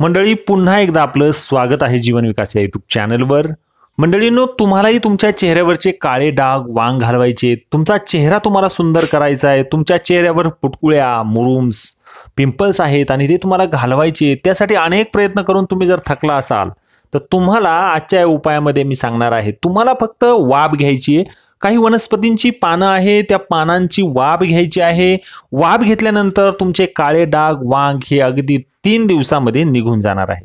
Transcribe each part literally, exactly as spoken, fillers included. मंडळी पुन्हा एकदा आपलं स्वागत आहे जीवन विकास या यूट्यूब चॅनलवर। मंडळींनो, तुम्हालाही तुमच्या चेहऱ्यावरचे काळे डाग वांग घालवायचे, तुमचा चेहरा तुम्हाला सुंदर करायचा आहे, तुमच्या चेहऱ्यावर पुटकुळ्या मुरुम्स पिंपल्स आहेत आणि ते तुम्हाला घालवायचे, त्यासाठी अनेक प्रयत्न करून तुम्ही जर थकला असाल तर तुम्हाला आजच्या या उपायामध्ये मी सांगणार आहे। तुम्हाला फक्त वाफ घ्यायची आहे, काही वनस्पतींची पानं आहे त्या पानांची वाफ घ्यायची आहे। वाफ घेतल्यानंतर तुमचे काळे डाग वांग हे अगदी तीन दिवसांमध्ये निघून जाणार आहे।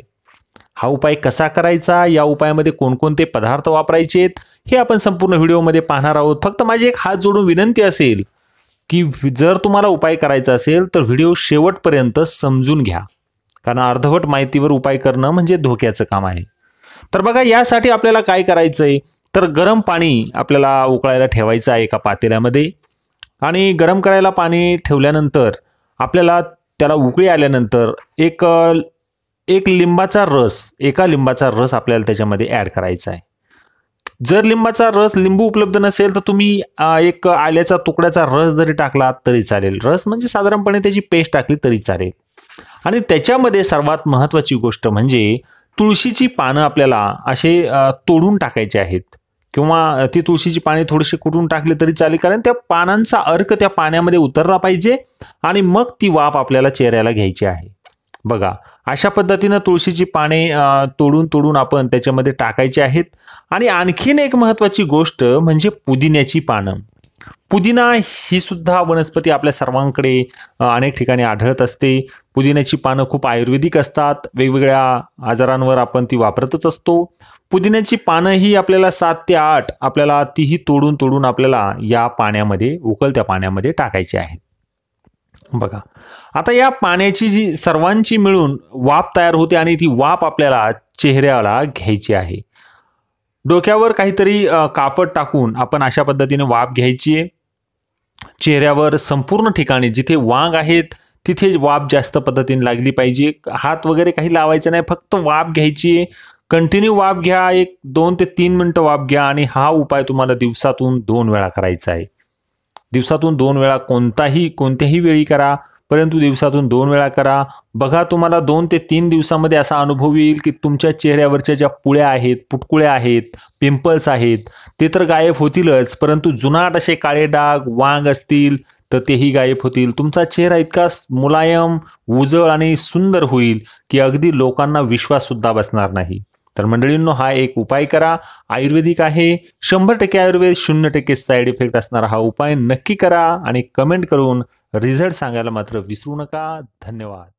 हा उपाय कसा करायचा, या उपायामध्ये कोणकोणते पदार्थ वापरायचेत हे आपण संपूर्ण व्हिडिओमध्ये पाहणार आहोत। फक्त माझी एक हात जोडून विनंती असेल की जर तुम्हाला उपाय करायचा असेल तर व्हिडिओ शेवटपर्यंत समजून घ्या, कारण अर्धवट माहितीवर उपाय करणं म्हणजे धोक्याचं काम आहे। तर बघा, यासाठी आपल्याला काय करायचंय तर गरम पाणी आपल्याला उकळायला ठेवायचं आहे एका पातेल्यामध्ये आणि गरम करायला पाणी ठेवल्यानंतर आपल्याला त्याला उकळी आल्यानंतर एक एक लिंबाचा रस एका लिंबाचा रस आपल्याला त्याच्यामध्ये ॲड करायचा आहे। जर लिंबाचा रस लिंबू उपलब्ध नसेल तर तुम्ही एक आल्याचा तुकड्याचा रस जरी टाकला तरी चालेल, रस म्हणजे साधारणपणे त्याची पेस्ट टाकली तरी चालेल। आणि त्याच्यामध्ये सर्वात महत्त्वाची गोष्ट म्हणजे तुळशीची पानं आपल्याला असे तोडून टाकायचे आहेत किंवा ती तुळशीची पाने थोडीशी कुटून टाकली तरी चालेल, कारण त्या पानांचा अर्क त्या पाण्यामध्ये उतरला पाहिजे आणि मग ती वाफ आपल्याला चेहऱ्याला घ्यायची आहे। बघा, अशा पद्धतीने तुळशीची पाने तोडून तोडून आपण त्याच्यामध्ये टाकायचे आहेत। आणि आणखीन एक महत्त्वाची गोष्ट म्हणजे पुदिन्याची पानं। पुदिना ही सुद्धा वनस्पती आपल्या सर्वांकडे अनेक ठिकाणी आढळत असते। पुदिन्याची पानं खूप आयुर्वेदिक असतात, वेगवेगळ्या आजारांवर आपण ती वापरतच असतो। पुदिन्याची पानं ही आपल्याला सात ते आठ आपल्याला तीही तोडून तोडून आपल्याला या पाण्यामध्ये उकळत्या पाण्यामध्ये टाकायची आहे। बघा, आता या पाण्याची जी सर्वांची मिळून वाफ तयार होते आणि ती वाफ आपल्याला चेहऱ्याला घ्यायची आहे। डोक्यावर काहीतरी कापड टाकून आपण अशा पद्धतीने वाफ घ्यायची आहे। चेहऱ्यावर संपूर्ण ठिकाणी जिथे वांग आहेत तिथे वाफ जास्त पद्धतीने लागली पाहिजे। हात वगैरे काही लावायचं नाही, फक्त वाफ घ्यायची आहे। कंटिन्यू वाफ घ्या, एक दोन ते तीन मिनटं वाफ घ्या आणि हा उपाय तुम्हाला दिवसातून दोन वेळा करायचा आहे। दिवसातून दोन वेळा कोणताही कोणत्याही वेळी करा, परंतु दिवसातून दोन वेळा करा। बघा, तुम्हाला दोन ते तीन दिवसामध्ये असा अनुभव येईल की तुमच्या चेहऱ्यावरच्या ज्या पुळ्या आहेत पुटकुळ्या आहेत पिंपल्स आहेत ते तर गायब होतीलच, परंतु जुनाट असे काळे डाग वांग असतील तर तेही गायब होतील। तुमचा चेहरा इतका मुलायम उजळ आणि सुंदर होईल की अगदी लोकांना विश्वाससुद्धा बसणार नाही। तर मंडळींनो, हा एक उपाय करा, आयुर्वेदिक आहे, शंभर टक्के आयुर्वेद, शून्य टक्के साईड इफेक्ट असणारा हा उपाय नक्की करा आणि कमेंट करून रिझल्ट सांगायला मात्र विसरू नका। धन्यवाद।